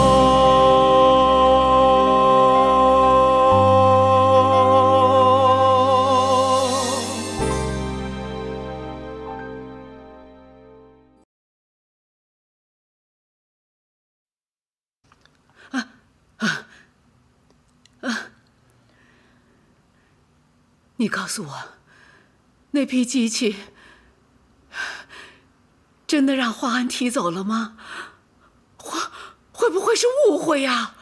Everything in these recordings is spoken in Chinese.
你告诉我，那批机器真的让华安提走了吗？会不会是误会呀？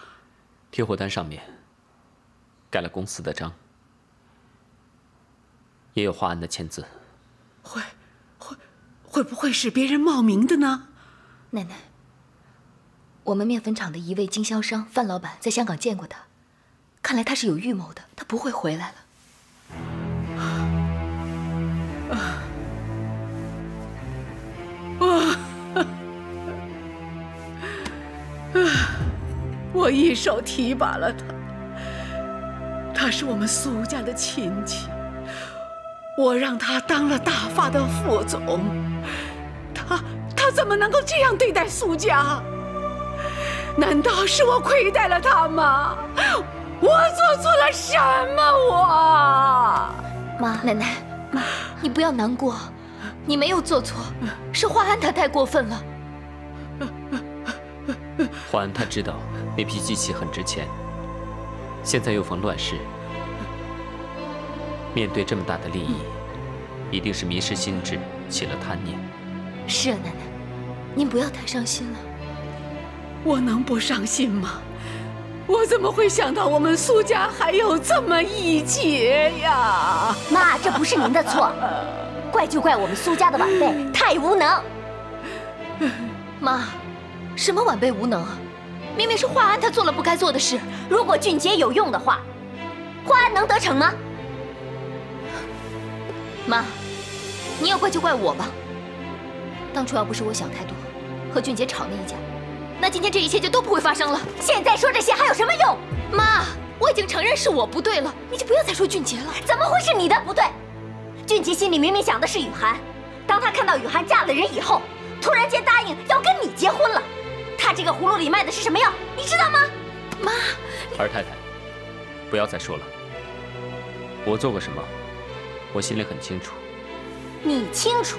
贴货单上面盖了公司的章，也有华安的签字。会不会是别人冒名的呢？奶奶，我们面粉厂的一位经销商范老板在香港见过他，看来他是有预谋的，他不会回来了。 我一手提拔了他，他是我们苏家的亲戚，我让他当了大发的副总，他怎么能够这样对待苏家？难道是我亏待了他吗？我做错了什么？我妈，奶奶，妈，你不要难过，你没有做错，是华安他太过分了。 华安他知道那批机器很值钱，现在又逢乱世，面对这么大的利益，一定是迷失心智，起了贪念。是啊，奶奶，您不要太伤心了。我能不伤心吗？我怎么会想到我们苏家还有这么一劫呀？妈，这不是您的错，怪就怪我们苏家的晚辈太无能。妈。 什么晚辈无能啊！明明是华安他做了不该做的事。如果俊杰有用的话，华安能得逞吗？妈，你要怪就怪我吧。当初要不是我想太多，和俊杰吵那一架，那今天这一切就都不会发生了。现在说这些还有什么用？妈，我已经承认是我不对了，你就不要再说俊杰了。怎么会是你的不对？俊杰心里明明想的是雨涵，当他看到雨涵嫁了人以后，突然间答应要跟你结婚了。 他这个葫芦里卖的是什么药，你知道吗？妈，儿太太，不要再说了。我做过什么，我心里很清楚。你清楚，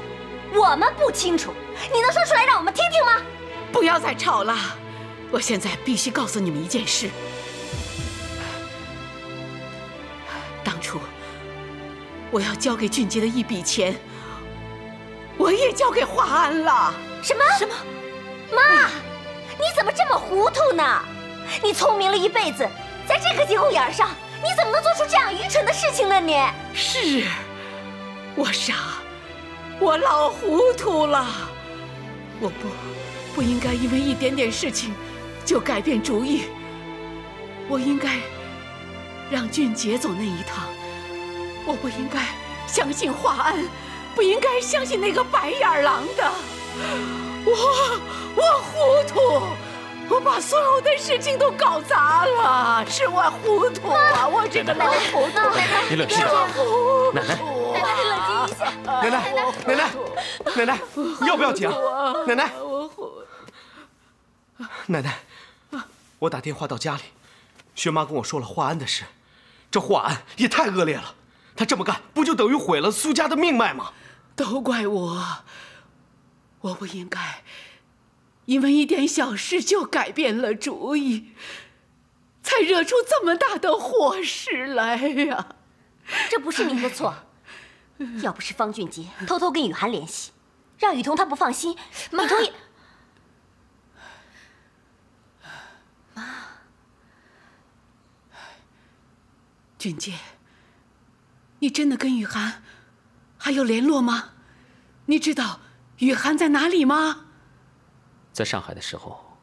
我们不清楚。你能说出来让我们听听吗？不要再吵了，我现在必须告诉你们一件事。当初我要交给俊杰的一笔钱，我也交给华安了。什么？什么？妈。 你怎么这么糊涂呢？你聪明了一辈子，在这个节骨眼上，你怎么能做出这样愚蠢的事情呢？你是，我傻，我老糊涂了。我不应该因为一点点事情就改变主意。我应该让俊杰走那一趟，我不应该相信华安，不应该相信那个白眼狼的。 我糊涂，我把所有的事情都搞砸了，是我糊涂啊！我这个老糊涂，你冷静点，奶奶，冷静一下，奶奶，奶奶，奶奶，要不要紧啊？奶奶，奶奶，我打电话到家里，薛妈跟我说了华安的事，这华安也太恶劣了，他这么干不就等于毁了苏家的命脉吗？都怪我，我不应该。 因为一点小事就改变了主意，才惹出这么大的祸事来呀！这不是您的错，要不是方俊杰偷偷跟雨涵联系，让雨桐她不放心，雨桐也……妈，俊杰，你真的跟雨涵还有联络吗？你知道雨涵在哪里吗？ 在上海的时候，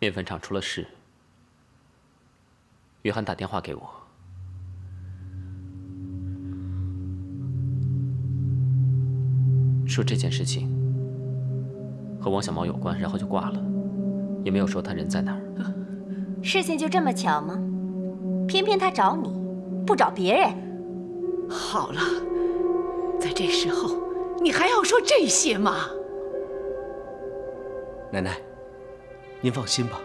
面粉厂出了事，雨涵打电话给我，说这件事情和王小毛有关，然后就挂了，也没有说他人在哪儿。事情就这么巧吗？偏偏他找你，不找别人。好了，在这时候，你还要说这些吗？ 奶奶，您放心吧，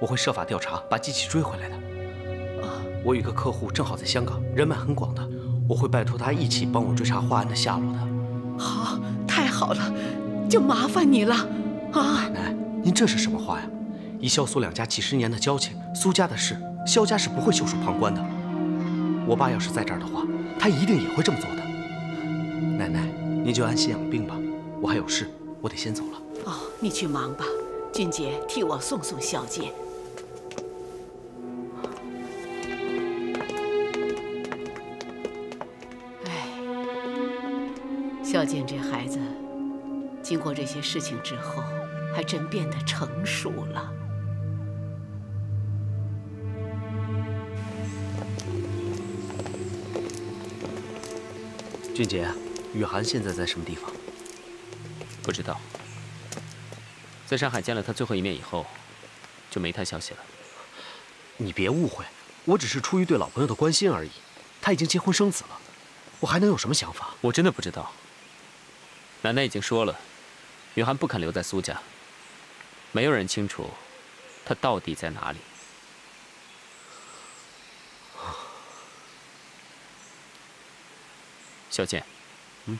我会设法调查，把机器追回来的。啊，我有一个客户正好在香港，人脉很广的，我会拜托他一起帮我追查华安的下落的。好，太好了，就麻烦你了。啊，奶奶，您这是什么话呀？以萧苏两家几十年的交情，苏家的事，萧家是不会袖手旁观的。我爸要是在这儿的话，他一定也会这么做的。奶奶，您就安心养病吧，我还有事，我得先走了。 哦，你去忙吧，俊杰替我送送小姐。哎，小健这孩子，经过这些事情之后，还真变得成熟了。俊杰，雨涵现在在什么地方？不知道。 在上海见了他最后一面以后，就没他消息了。你别误会，我只是出于对老朋友的关心而已。他已经结婚生子了，我还能有什么想法？我真的不知道。奶奶已经说了，雨涵不肯留在苏家，没有人清楚她到底在哪里。小健，嗯，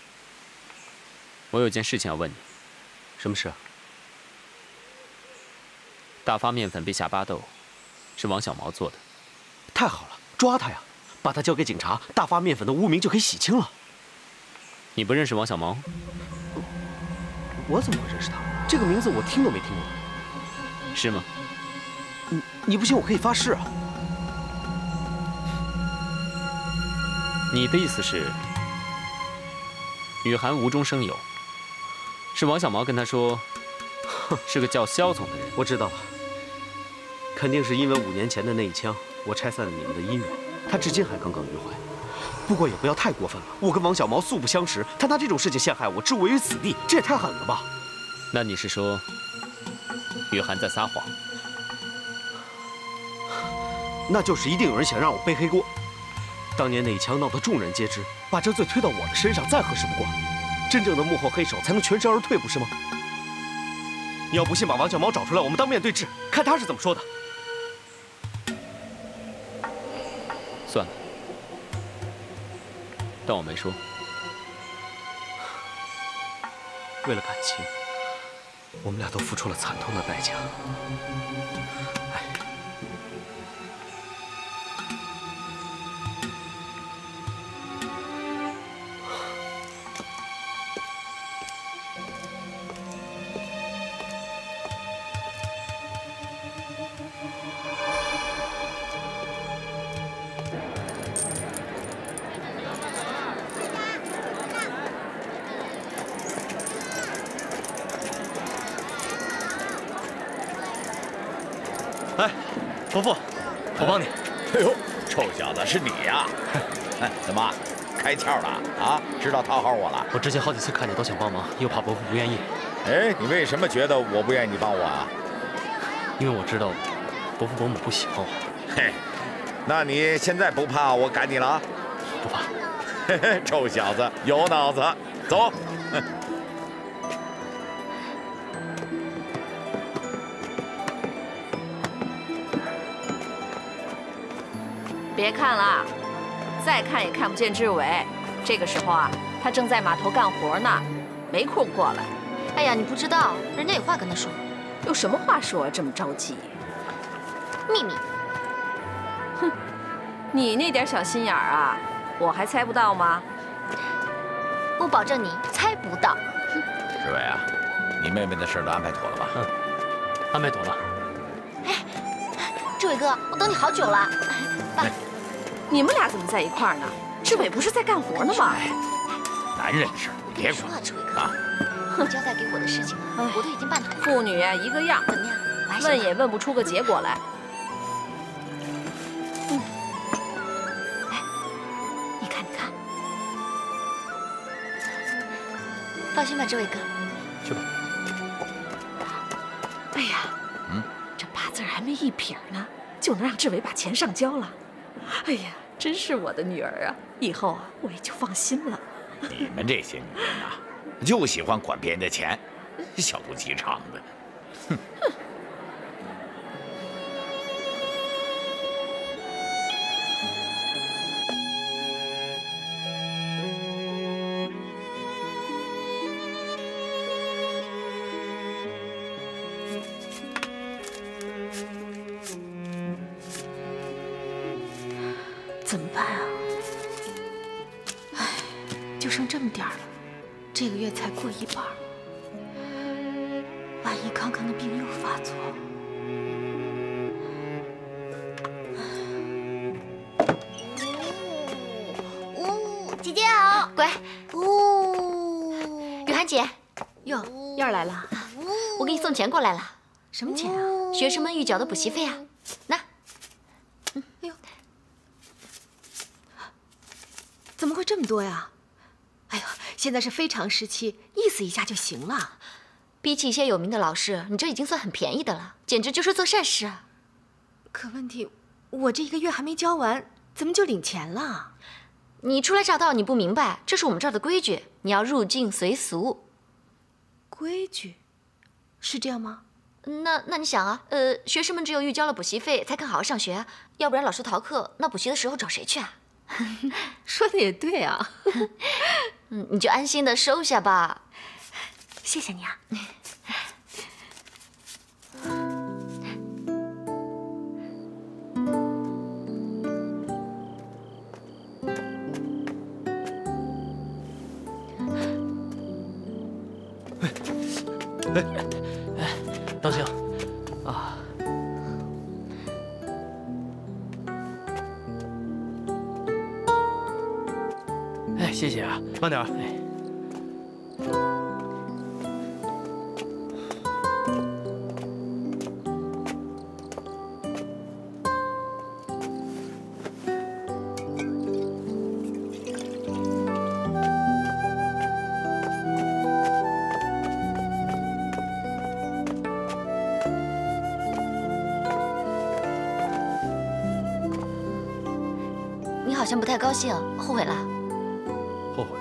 我有件事情要问你。什么事？ 大发面粉被下巴斗，是王小毛做的。太好了，抓他呀！把他交给警察，大发面粉的污名就可以洗清了。你不认识王小毛？我怎么会认识他？这个名字我听都没听过。是吗？你不信，我可以发誓啊！你的意思是，雨涵无中生有，是王小毛跟他说，是个叫肖总的人。我知道了。 肯定是因为5年前的那一枪，我拆散了你们的姻缘，他至今还耿耿于怀。不过也不要太过分了，我跟王小毛素不相识，他拿这种事情陷害我，置我于死地，这也太狠了吧？那你是说，雨涵在撒谎？那就是一定有人想让我背黑锅。当年那一枪闹得众人皆知，把这罪推到我的身上再合适不过。真正的幕后黑手才能全身而退，不是吗？你要不信，把王小毛找出来，我们当面对质，看他是怎么说的。 算了，但我没说。为了感情，我们俩都付出了惨痛的代价。哎，伯父，我帮你。哎呦，臭小子是你呀！哎，怎么开窍了啊？知道讨好我了？我之前好几次看你都想帮忙，又怕伯父不愿意。哎，你为什么觉得我不愿意你帮我啊？因为我知道伯父伯母不喜欢我。嘿，那你现在不怕我赶你了啊？不怕。臭小子，有脑子，走。别看了，再看也看不见志伟。这个时候啊，他正在码头干活呢，没空过来。哎呀，你不知道，人家有话跟他说。有什么话说？这么着急？秘密。哼，你那点小心眼儿啊，我还猜不到吗？我保证你猜不到。志伟啊，你妹妹的事都安排妥了吧？嗯，安排妥了。哎，志伟哥，我等你好久了。爸。 你们俩怎么在一块儿呢？志伟不是在干活呢吗？男人的事你别管。说啊，志伟哥，你交代给我的事情，我都已经办妥了。父女啊，一个样。怎么样？问也问不出个结果来。嗯。哎，你看，你看。放心吧，志伟哥。去吧。哎呀，嗯，这八字还没一撇呢，就能让志伟把钱上交了。 哎呀，真是我的女儿啊！以后啊，我也就放心了。你们这些女人啊，就喜欢管别人的钱，小肚鸡肠的。哼！怎么办啊？哎，就剩这么点儿了，这个月才过一半，万一康康的病又发作……呜呜，姐姐好，乖。呜，雨涵姐，哟，燕儿来了，我给你送钱过来了。什么钱啊？学生们预缴的补习费啊，拿。 怎么会这么多呀？哎呦，现在是非常时期，意思一下就行了。比起一些有名的老师，你这已经算很便宜的了，简直就是做善事啊。可问题，我这一个月还没交完，怎么就领钱了？你初来乍到，你不明白，这是我们这儿的规矩，你要入境随俗。规矩，是这样吗？那你想啊，学生们只有预交了补习费，才肯好好上学，要不然老师逃课，那补习的时候找谁去啊？ 说的也对啊，你就安心的收下吧，谢谢你啊。哎，当心啊！ 谢谢啊，慢点啊！你好像不太高兴，后悔了？ 后悔？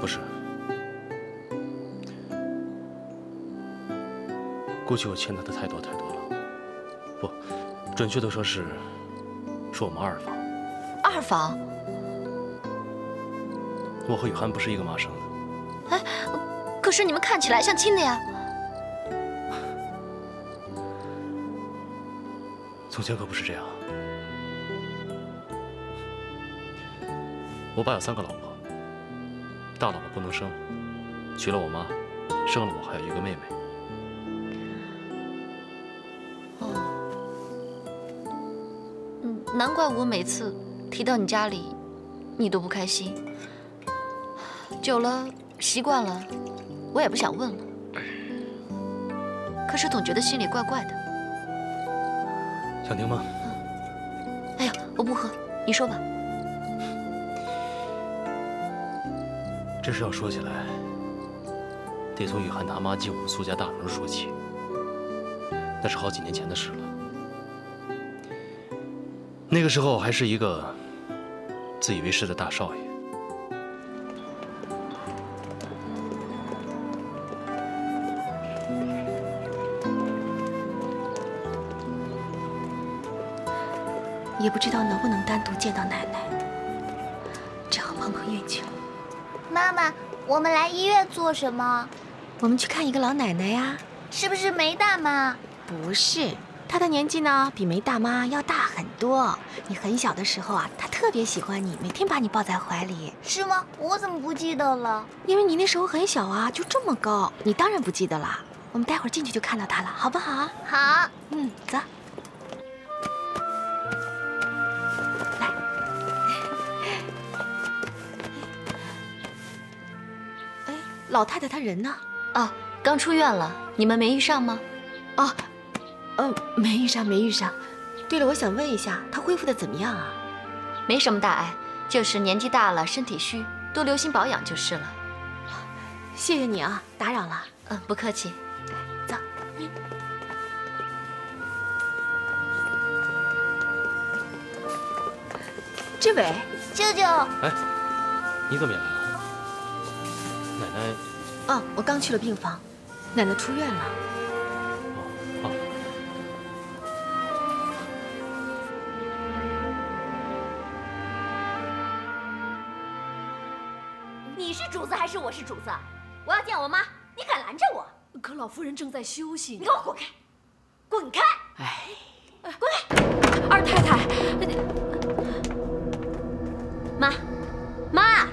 不是，估计我欠他的太多太多了。不，准确的说是，是我们二房。二房？我和雨涵不是一个妈生的。哎，可是你们看起来像亲的呀。从前可不是这样。 我爸有3个老婆，大老婆不能生，娶了我妈，生了我还有一个妹妹。哦，难怪我每次提到你家里，你都不开心。久了习惯了，我也不想问了。可是总觉得心里怪怪的。想听吗？哎呀，我不喝，你说吧。 这事要说起来，得从雨涵他妈进我们苏家大门说起。那是好几年前的事了。那个时候我还是一个自以为是的大少爷。 也不知道能不能单独见到奶奶，只好碰碰运气了。妈妈，我们来医院做什么？我们去看一个老奶奶呀。是不是梅大妈？不是，她的年纪呢，比梅大妈要大很多。你很小的时候啊，她特别喜欢你，每天把你抱在怀里。是吗？我怎么不记得了？因为你那时候很小啊，就这么高，你当然不记得啦。我们待会儿进去就看到她了，好不好？好。嗯，走。 老太太她人呢？啊，刚出院了，你们没遇上吗？啊，没遇上。对了，我想问一下，她恢复的怎么样啊？没什么大碍，就是年纪大了，身体虚，多留心保养就是了。谢谢你啊，打扰了。嗯，不客气。走。志伟，舅舅。哎，你怎么也来了？ 奶奶，哦，我刚去了病房，奶奶出院了。哦哦。你是主子还是我是主子？我要见我妈，你敢拦着我？可老夫人正在休息。你给我滚开！滚开！哎，滚开！二太太，妈，妈。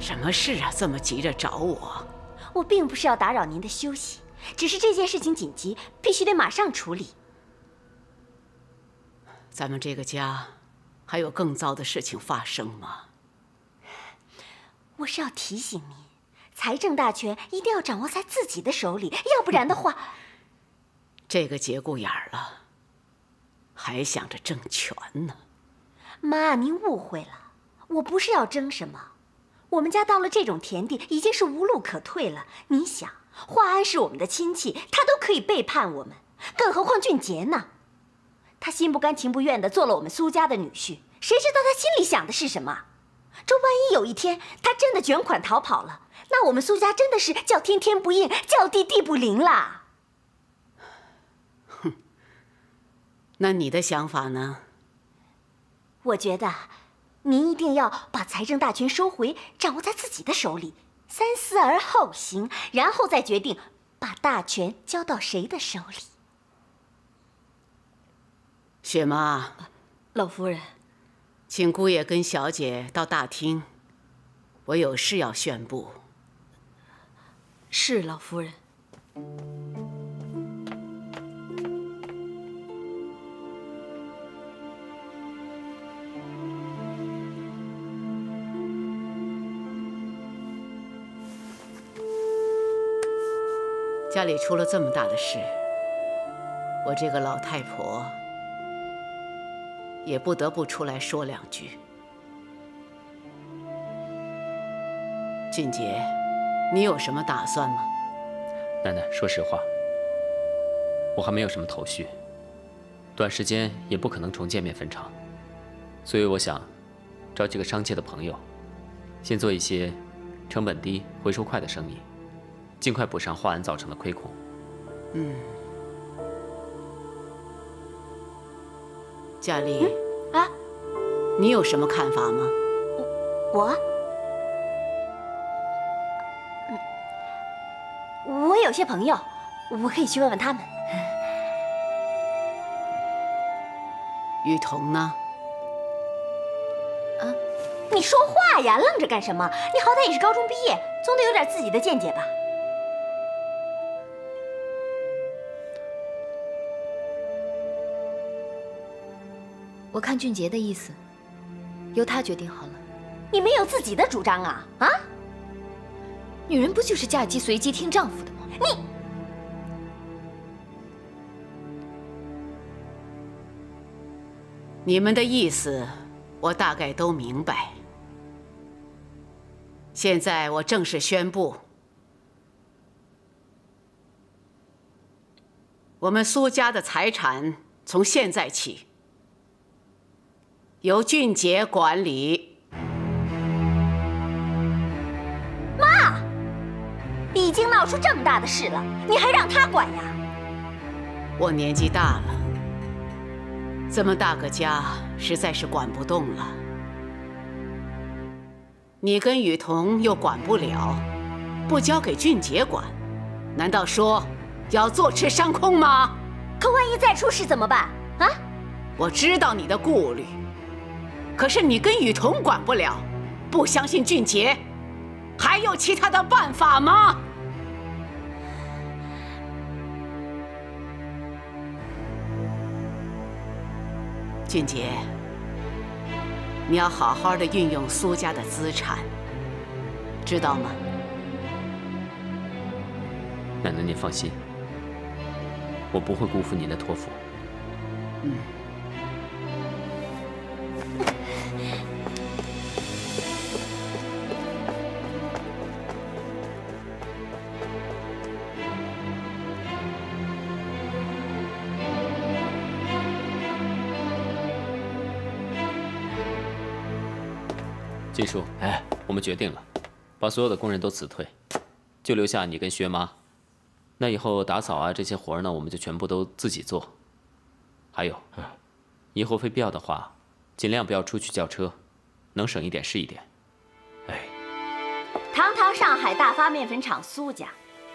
什么事啊？这么急着找我？我并不是要打扰您的休息，只是这件事情紧急，必须得马上处理。咱们这个家还有更糟的事情发生吗？我是要提醒您，财政大权一定要掌握在自己的手里，要不然的话，这个节骨眼儿了，还想着争权呢？妈，您误会了，我不是要争什么。 我们家到了这种田地，已经是无路可退了。你想，华安是我们的亲戚，他都可以背叛我们，更何况俊杰呢？他心不甘情不愿地做了我们苏家的女婿，谁知道他心里想的是什么？这万一有一天他真的卷款逃跑了，那我们苏家真的是叫天天不应，叫地地不灵啦。哼，那你的想法呢？我觉得。 您一定要把财政大权收回，掌握在自己的手里，三思而后行，然后再决定把大权交到谁的手里。雪妈，老夫人，请姑爷跟小姐到大厅，我有事要宣布。是老夫人。家里出了这么大的事，我这个老太婆也不得不出来说两句。俊杰，你有什么打算吗？奶奶，说实话，我还没有什么头绪，短时间也不可能重建面粉厂，所以我想找几个商界的朋友，先做一些成本低、回收快的生意。 尽快补上华安造成的亏空。嗯，佳丽啊，你有什么看法吗？我有些朋友，我可以去问问他们。雨桐呢？啊，你说话呀，愣着干什么？你好歹也是高中毕业，总得有点自己的见解吧。 我看俊杰的意思，由他决定好了。你没有自己的主张啊？啊！女人不就是嫁鸡随鸡听丈夫的吗？你，你们的意思我大概都明白。现在我正式宣布，我们苏家的财产从现在起由俊杰管理。妈，已经闹出这么大的事了，你还让他管呀？我年纪大了，这么大个家实在是管不动了。你跟雨桐又管不了，不交给俊杰管，难道说？ 要坐吃山空吗？可万一再出事怎么办啊？我知道你的顾虑，可是你跟雨桐管不了，不相信俊杰，还有其他的办法吗？俊杰，你要好好的运用苏家的资产，知道吗？奶奶，您放心。 我不会辜负您的托付。嗯。金叔，哎，我们决定了，把所有的工人都辞退，就留下你跟薛妈。 那以后打扫啊这些活儿呢，我们就全部都自己做。还有，以后非必要的话，尽量不要出去叫车，能省一点是一点。哎，堂堂上海大发面粉厂苏家，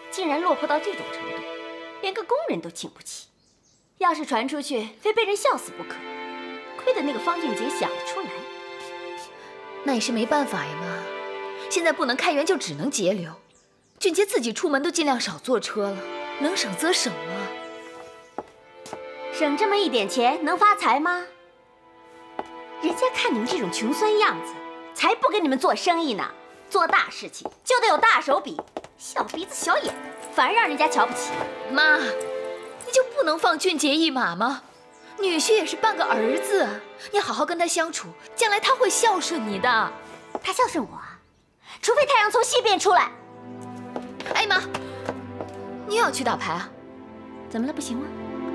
竟然落魄到这种程度，连个工人都请不起。要是传出去，非被人笑死不可。亏得那个方俊杰想得出来。那也是没办法呀，妈。现在不能开源，就只能节流。 俊杰自己出门都尽量少坐车了，能省则省啊。省这么一点钱能发财吗？人家看你们这种穷酸样子，才不跟你们做生意呢。做大事情就得有大手笔，小鼻子小眼，反而让人家瞧不起。妈，你就不能放俊杰一马吗？女婿也是半个儿子，你好好跟他相处，将来他会孝顺你的。他孝顺我啊？除非太阳从西边出来。 哎妈，你又要去打牌啊？怎么了？不行吗？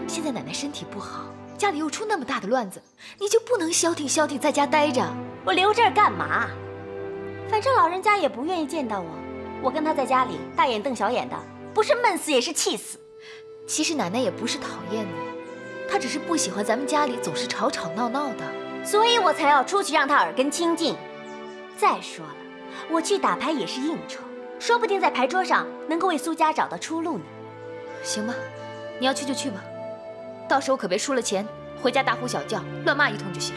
现在奶奶身体不好，家里又出那么大的乱子，你就不能消停消停，在家待着？我留这儿干嘛？反正老人家也不愿意见到我，我跟他在家里大眼瞪小眼的，不是闷死也是气死。其实奶奶也不是讨厌你，她只是不喜欢咱们家里总是吵吵闹闹的，所以我才要出去让她耳根清净。再说了，我去打牌也是应酬。 说不定在牌桌上能够为苏家找到出路呢。行吧，你要去就去吧，到时候可别输了钱回家大呼小叫、乱骂一通就行。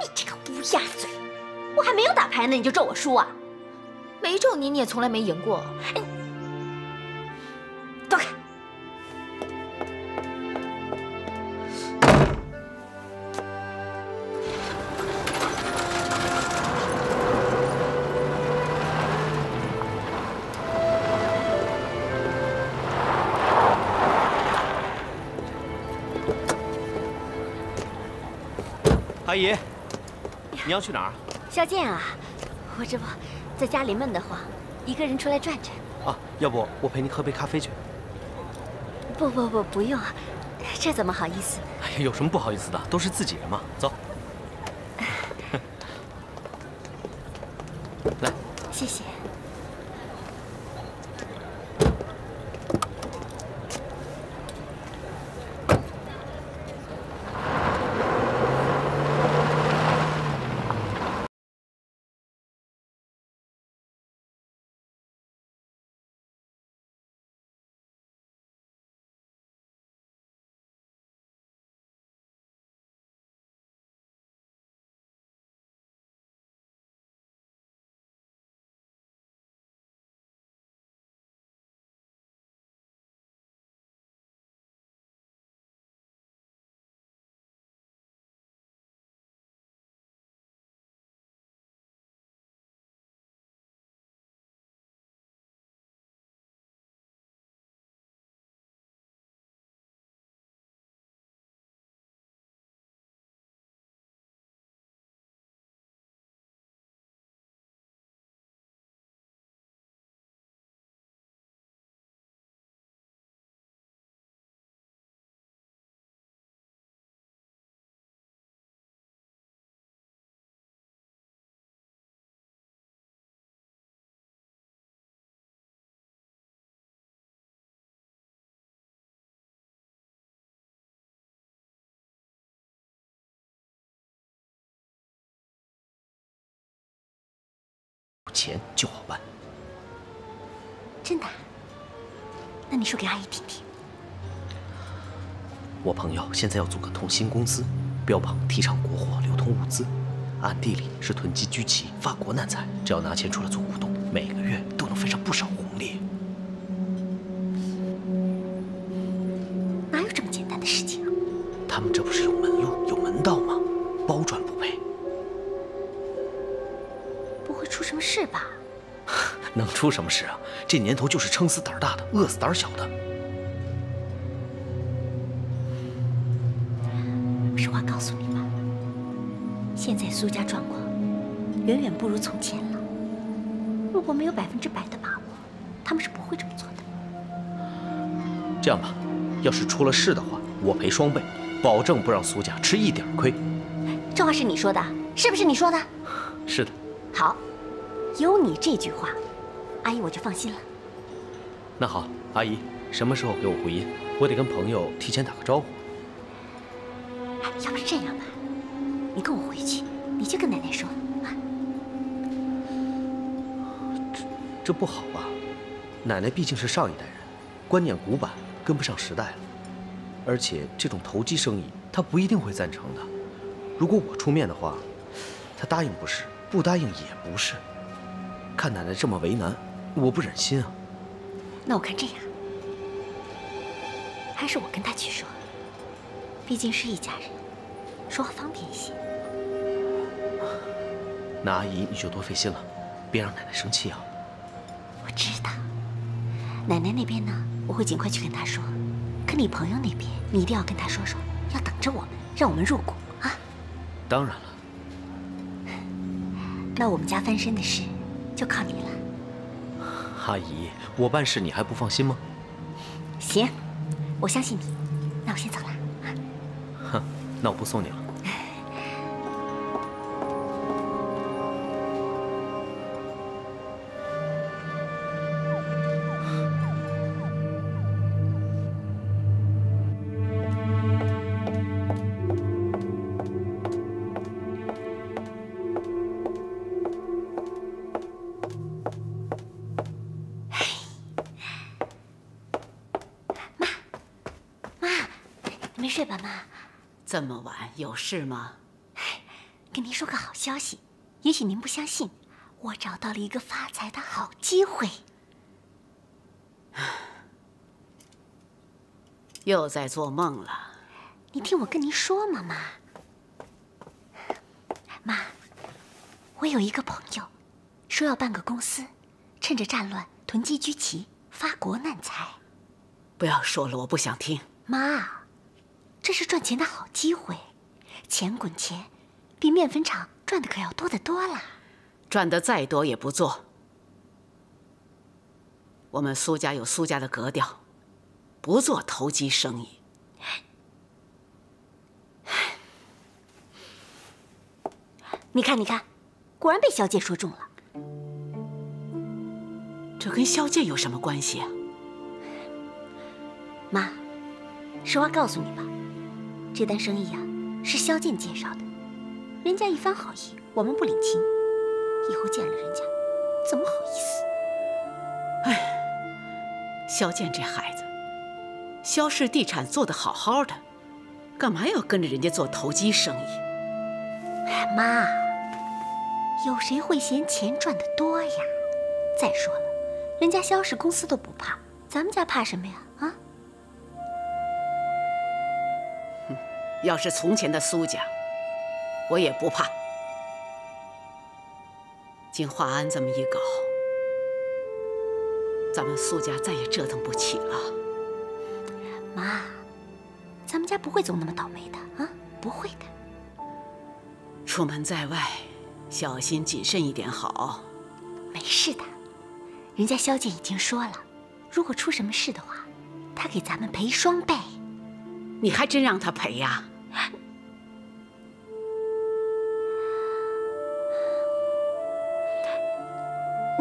你这个乌鸦嘴！我还没有打牌呢，你就咒我输啊？没咒你，你也从来没赢过。你躲开！阿姨，你要去哪儿？肖剑啊，我这不在家里闷得慌，一个人出来转转。啊，要不我陪您喝杯咖啡去？不用，这怎么好意思？哎呀，有什么不好意思的？都是自己人嘛。走，来，谢谢。钱就好办。真的？那你说给阿姨听听。我朋友现在要组个同心公司，标榜提倡国货，流通物资，暗地里是囤积居奇，发国难财。只要拿钱出来做股东，每个月都能分上不少红利。 他们这不是有门路、有门道吗？包赚不赔，不会出什么事吧？能出什么事啊？这年头就是撑死胆大的，饿死胆小的。实话告诉你吧，现在苏家状况远远不如从前了。如果没有100%的把握，他们是不会这么做的。这样吧，要是出了事的话，我赔双倍。 保证不让苏家吃一点亏。这话是你说的，是不是你说的？是的。好，有你这句话，阿姨我就放心了。那好，阿姨什么时候给我回音？我得跟朋友提前打个招呼。要不是这样吧，你跟我回去，你去跟奶奶说啊。这不好吧？奶奶毕竟是上一代人，观念古板，跟不上时代了。 而且这种投机生意，他不一定会赞成的。如果我出面的话，他答应不是，不答应也不是。看奶奶这么为难，我不忍心啊。那我看这样，还是我跟他去说，毕竟是一家人，说话方便一些。那阿姨你就多费心了，别让奶奶生气啊。我知道，奶奶那边呢，我会尽快去跟她说。 可你朋友那边，你一定要跟他说说，要等着我们，让我们入股啊！当然了，那我们家翻身的事就靠你了。阿姨，我办事你还不放心吗？行，我相信你。那我先走了啊。哼，那我不送你了。这么晚有事吗？跟您说个好消息，也许您不相信，我找到了一个发财的好机会。又在做梦了？你听我跟您说嘛，妈。妈，我有一个朋友，说要办个公司，趁着战乱囤积居奇，发国难财。不要说了，我不想听。妈。 这是赚钱的好机会，钱滚钱，比面粉厂赚的可要多得多了。赚的再多也不做。我们苏家有苏家的格调，不做投机生意。你看，你看，果然被萧剑说中了。这跟萧剑有什么关系啊？妈，实话告诉你吧。 这单生意呀、是萧剑介绍的，人家一番好意，我们不领情，以后见了人家，怎么好意思？哎，萧剑这孩子，萧氏地产做得好好的，干嘛要跟着人家做投机生意？哎妈，有谁会嫌钱赚得多呀？再说了，人家萧氏公司都不怕，咱们家怕什么呀？啊？ 要是从前的苏家，我也不怕。经华安这么一搞，咱们苏家再也折腾不起了。妈，咱们家不会总那么倒霉的啊，不会的。出门在外，小心谨慎一点好。没事的，人家萧剑已经说了，如果出什么事的话，他给咱们赔双倍。你还真让他赔呀？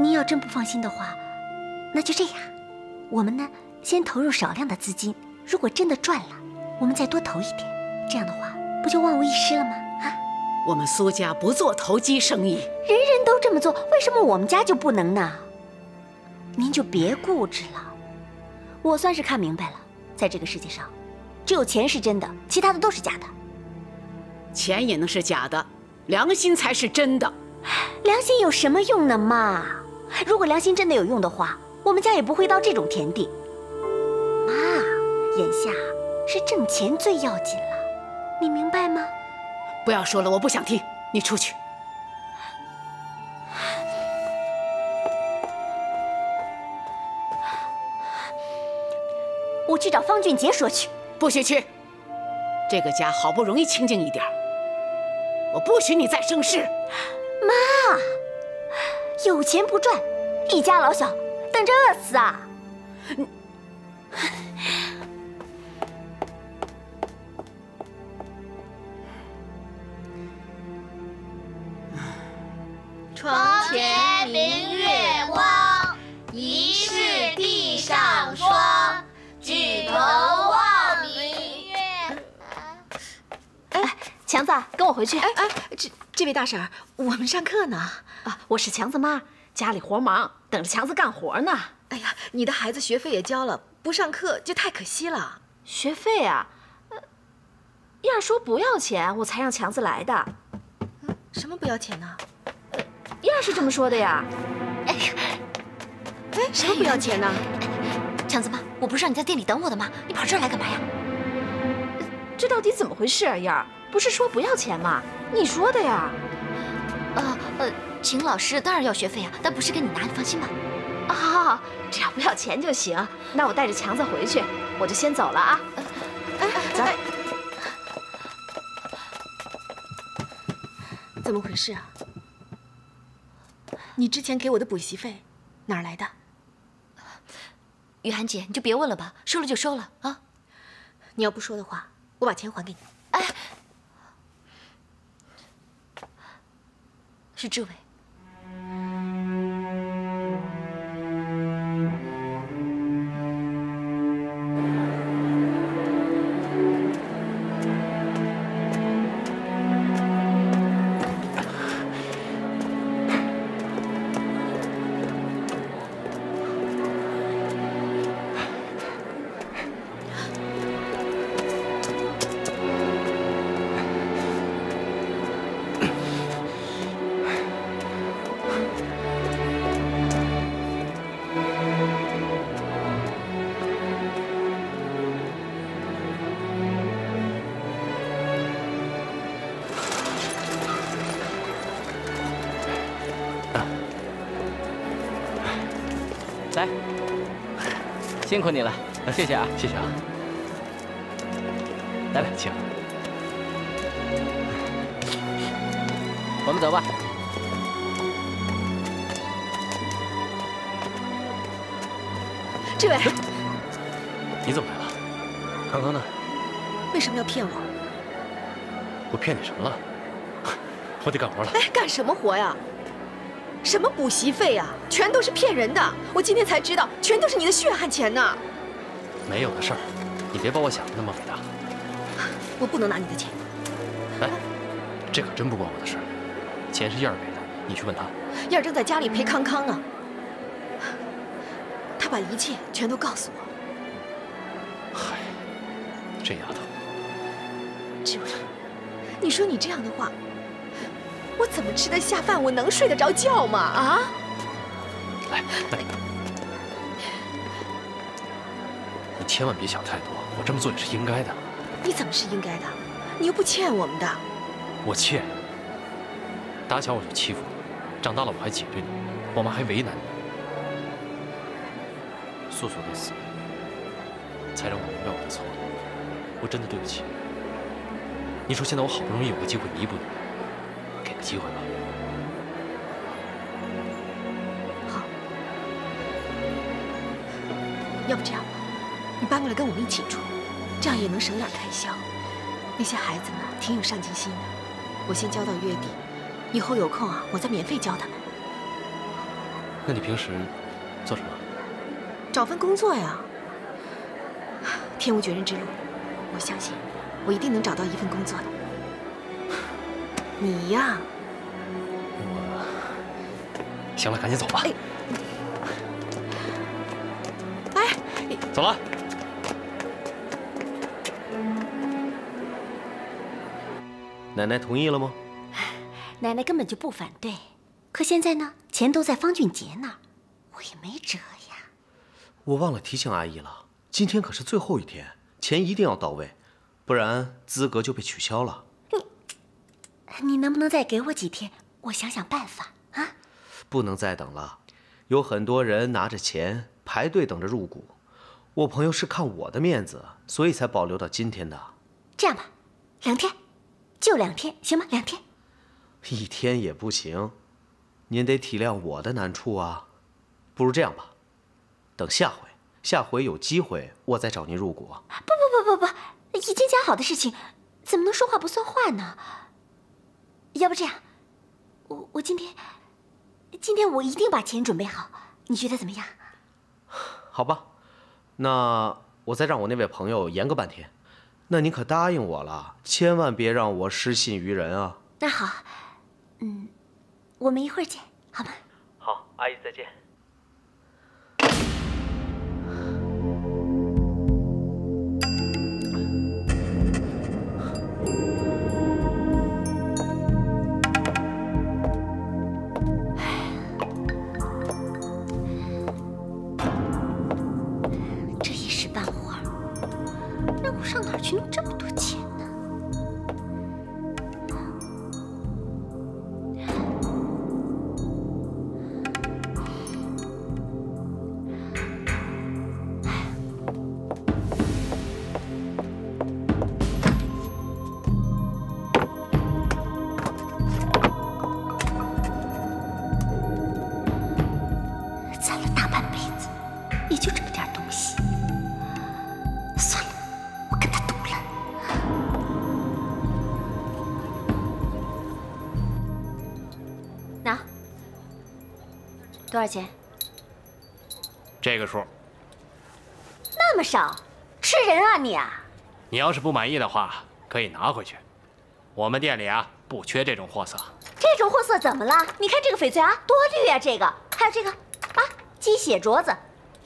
您要真不放心的话，那就这样，我们呢先投入少量的资金，如果真的赚了，我们再多投一点，这样的话不就万无一失了吗？啊？我们苏家不做投机生意，人人都这么做，为什么我们家就不能呢？您就别固执了。我算是看明白了，在这个世界上，只有钱是真的，其他的都是假的。钱也能是假的，良心才是真的。良心有什么用呢，妈？如果良心真的有用的话，我们家也不会到这种田地。妈，眼下是挣钱最要紧了，你明白吗？ 不要说了，我不想听。你出去。我去找方俊杰说去。不许去！这个家好不容易清静一点，我不许你再生事。妈，有钱不赚，一家老小等着饿死啊！你。 床前明月光，疑是地上霜。举头望明月。哎，强子，跟我回去。哎，这位大婶，我们上课呢。啊，我是强子妈，家里活忙，等着强子干活呢。哎呀，你的孩子学费也交了，不上课就太可惜了。学费啊，燕儿说不要钱，我才让强子来的。什么不要钱呢？ 燕儿是这么说的呀。哎，什么不要钱呢？强子妈，我不是让你在店里等我的吗？你跑这儿来干嘛呀？这到底怎么回事啊？燕儿不是说不要钱吗？你说的呀。请老师当然要学费啊，但不是给你拿，你放心吧。啊，好，好，只要不要钱就行。那我带着强子回去，我就先走了啊。走。怎么回事啊？ 你之前给我的补习费哪儿来的？雨涵姐，你就别问了吧，收了就收了啊！你要不说的话，我把钱还给你。哎，是志伟。辛苦你了，谢谢啊，谢谢啊。来吧，请。我们走吧。志伟，你怎么来了？康康呢？为什么要骗我？我骗你什么了？我得干活了。哎，干什么活呀？ 什么补习费呀，全都是骗人的！我今天才知道，全都是你的血汗钱呢。没有的事儿，你别把我想的那么伟大。我不能拿你的钱。哎，这可真不关我的事，钱是燕儿给的，你去问她。燕儿正在家里陪康康呢，她把一切全都告诉我。嗨，这丫头。志伟，你说你这样的话。 我怎么吃得下饭？我能睡得着觉吗？啊！来，你千万别想太多，我这么做也是应该的。你怎么是应该的？你又不欠我们的。我欠。打小我就欺负你，长大了我还挤兑你，我妈还为难你。素素的死，才让我明白我的错。我真的对不起。你说现在我好不容易有个机会弥补你。 机会吧。好，要不这样吧，你搬过来跟我们一起住，这样也能省点开销。那些孩子呢，挺有上进心的，我先教到月底，以后有空啊，我再免费教他们。那你平时做什么？找份工作呀。天无绝人之路，我相信我一定能找到一份工作的。你呀，我行了，赶紧走吧。哎，走了。 奶奶同意了吗？奶奶根本就不反对，可现在呢，钱都在方俊杰那儿，我也没辙呀。我忘了提醒阿姨了，今天可是最后一天，钱一定要到位，不然资格就被取消了。你能不能再给我几天？我想想办法啊。不能再等了，有很多人拿着钱排队等着入股。我朋友是看我的面子，所以才保留到今天的。这样吧，2天。 就2天行吗？2天，1天也不行，您得体谅我的难处啊。不如这样吧，等下回有机会我再找您入股。不，已经讲好的事情，怎么能说话不算话呢？要不这样，我今天我一定把钱准备好，你觉得怎么样？好吧，那我再让我那位朋友延个半天。 那你可答应我了，千万别让我失信于人啊！那好，我们一会儿见，好吗？好，阿姨再见。这一时半会儿。 让我上哪儿去弄这么多钱呢？攒了大半辈子，也就这么点东西。 多少钱？这个数。那么少，吃人啊你啊！你要是不满意的话，可以拿回去。我们店里啊，不缺这种货色。这种货色怎么了？你看这个翡翠啊，多绿啊！这个，还有这个啊，鸡血镯子，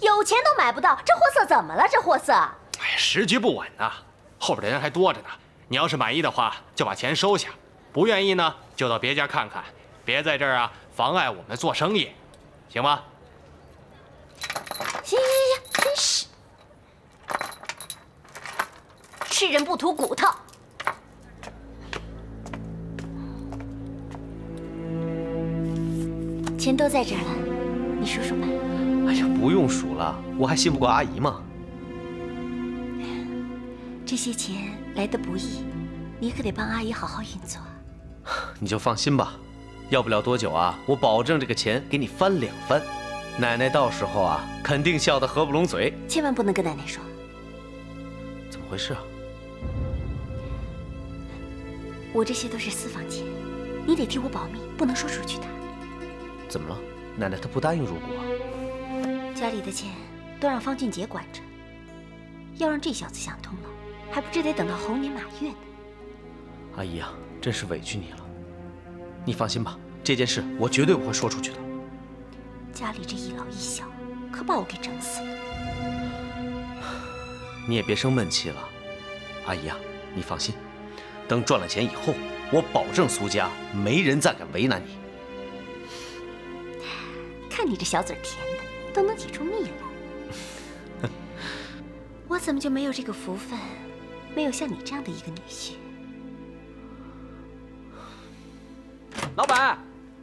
有钱都买不到。这货色怎么了？这货色？哎呀，时局不稳呐，后边的人还多着呢。你要是满意的话，就把钱收下；不愿意呢，就到别家看看，别在这儿啊妨碍我们做生意。 行吧，行，真是吃人不吐骨头。钱都在这儿了，你数数吧。哎呀，不用数了，我还信不过阿姨吗？这些钱来得不易，你可得帮阿姨好好运作。你就放心吧。 要不了多久啊，我保证这个钱给你翻2番，奶奶到时候啊，肯定笑得合不拢嘴。千万不能跟奶奶说。怎么回事啊？我这些都是私房钱，你得替我保密，不能说出去的。怎么了？奶奶她不答应入股啊？家里的钱都让方俊杰管着，要让这小子想通了，还不知得等到猴年马月呢。阿姨啊，真是委屈你了。 你放心吧，这件事我绝对不会说出去的。家里这一老一小，可把我给整死了。你也别生闷气了，阿姨啊，你放心，等赚了钱以后，我保证苏家没人再敢为难你。看你这小嘴甜的，都能挤出蜜来。我怎么就没有这个福分，没有像你这样的一个女婿？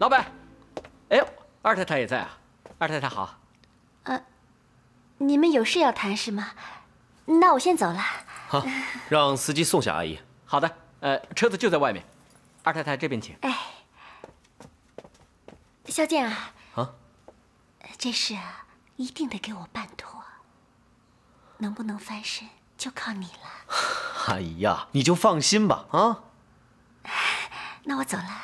老板，哎呦，二太太也在啊！二太太好。你们有事要谈是吗？那我先走了。好，让司机送下阿姨。好的，车子就在外面。二太太这边请。哎，肖剑啊，这事啊，一定得给我办妥。能不能翻身就靠你了。阿姨呀，你就放心吧啊。那我走了。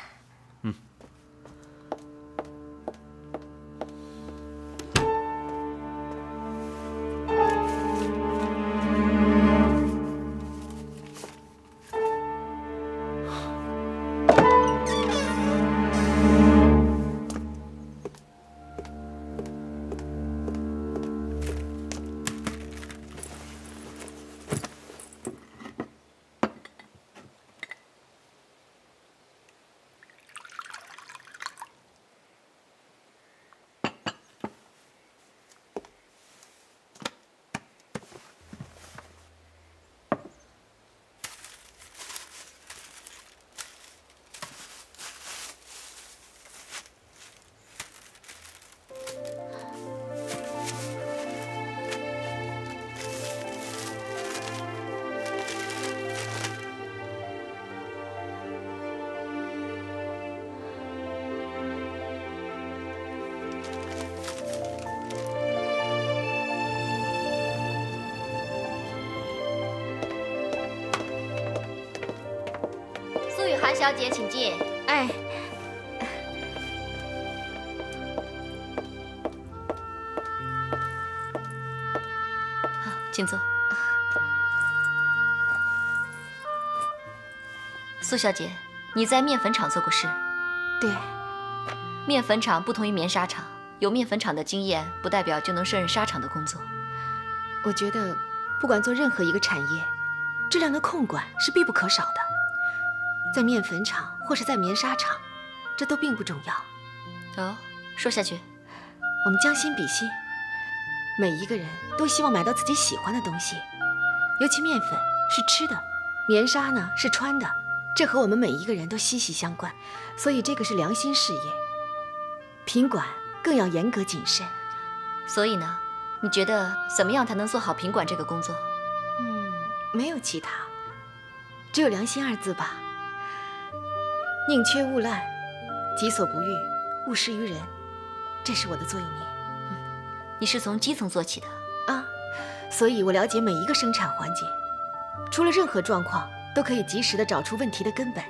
小姐，请进。哎，好，请坐。苏小姐，你在面粉厂做过事？对。面粉厂不同于棉纱厂，有面粉厂的经验，不代表就能胜任纱厂的工作。我觉得，不管做任何一个产业，质量的控管是必不可少的。 在面粉厂或是在棉纱厂，这都并不重要。哦，说下去，我们将心比心，每一个人都希望买到自己喜欢的东西，尤其面粉是吃的，棉纱呢是穿的，这和我们每一个人都息息相关，所以这个是良心事业，品管更要严格谨慎。所以呢，你觉得怎么样才能做好品管这个工作？嗯，没有其他，只有良心二字吧。 宁缺毋滥，己所不欲，勿施于人，这是我的座右铭。嗯，你是从基层做起的啊，所以我了解每一个生产环节，出了任何状况都可以及时的找出问题的根本，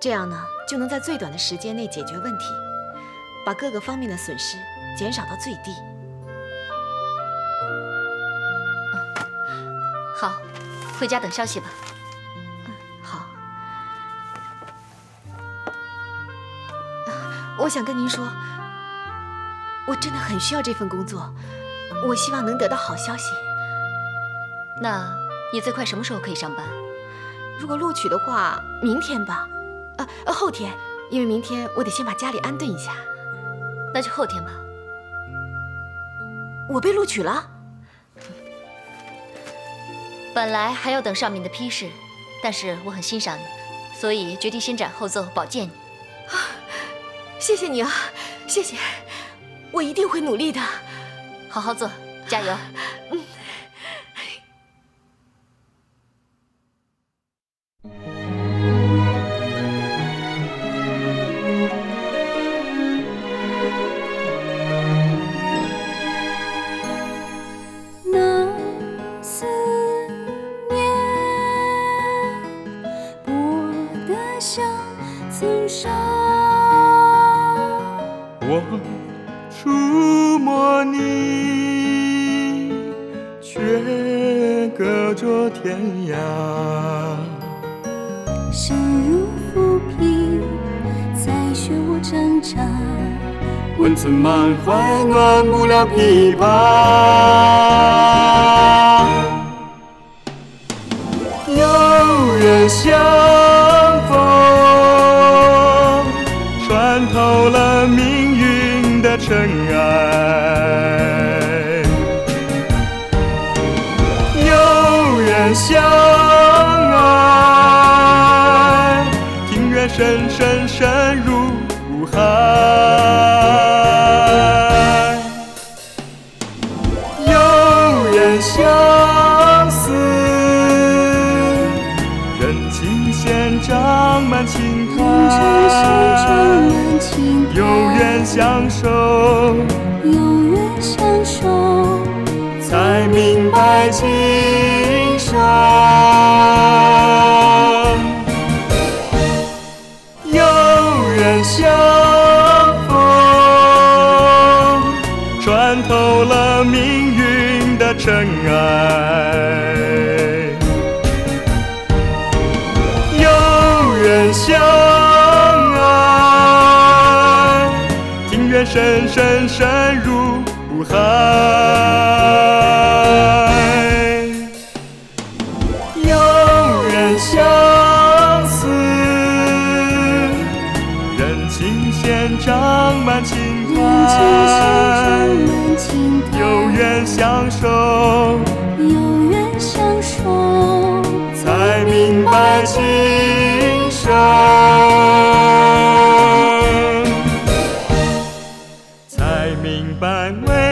这样呢就能在最短的时间内解决问题，把各个方面的损失减少到最低。嗯，好，回家等消息吧。 我想跟您说，我真的很需要这份工作，我希望能得到好消息。那你最快什么时候可以上班？如果录取的话，明天吧，后天，因为明天我得先把家里安顿一下。那就后天吧。我被录取了，本来还要等上面的批示，但是我很欣赏你，所以决定先斩后奏，保荐你。 谢谢你啊，谢谢，我一定会努力的，好好做，加油。嗯。 满怀暖不了琵琶，有人相逢，穿透了命运的尘埃；有人相爱，庭院深深深入无海。 长满青苔，有缘相守，才明白情深。有人相逢，穿透了命运的尘埃。 相爱，庭院深深深入无海。有人相思，人情线长满青苔。有缘相守，才明白情。 才明白。